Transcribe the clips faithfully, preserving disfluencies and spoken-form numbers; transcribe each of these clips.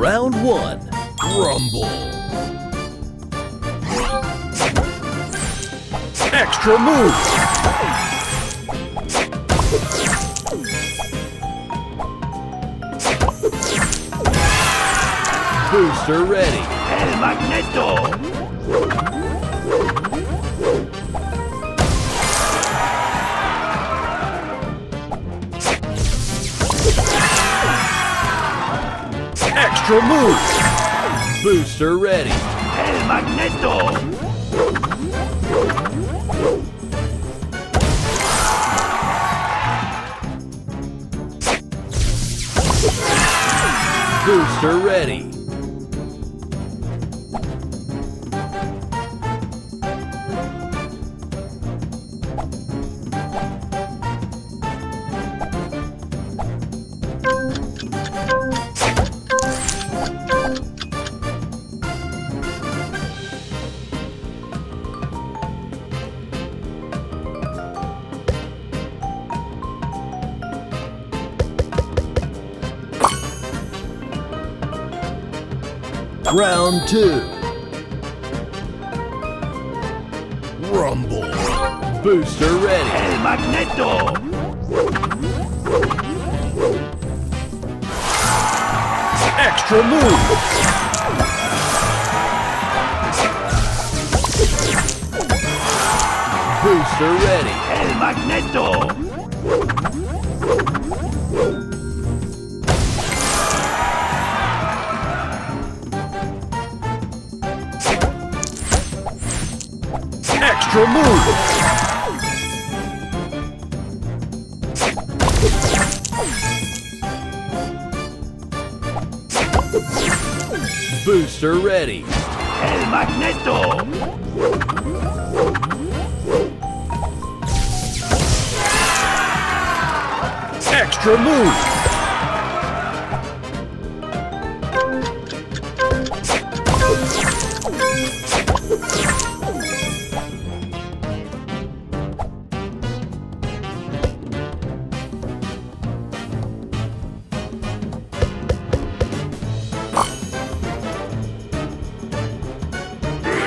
Round one, Grumble. Extra move. Booster ready. El Magento. Extra move. Booster ready. El Magneto. Booster ready. Round two. Rumble. Booster ready. El Magneto. Extra move. Booster ready. El Magneto. Extra move. Booster ready. El Magneto. Extra move.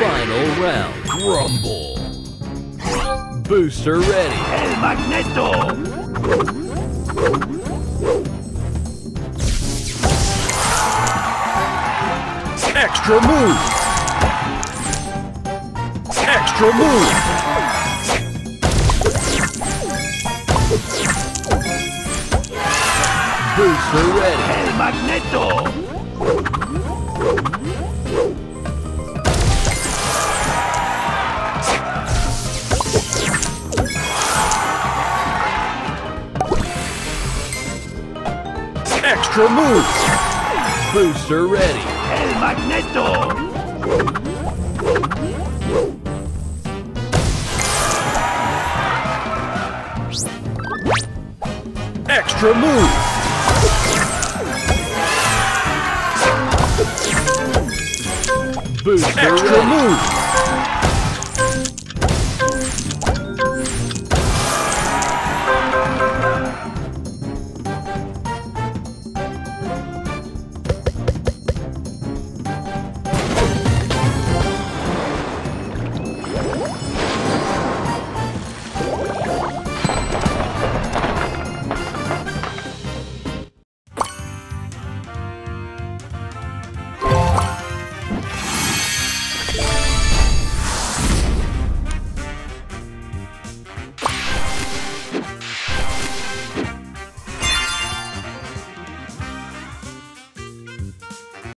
Final round, Grumble. Booster ready. El Magneto. Extra move. Extra move. Booster ready. El Magneto. Extra move. Booster ready. El Magneto. Extra move. Booster ready. Extra move.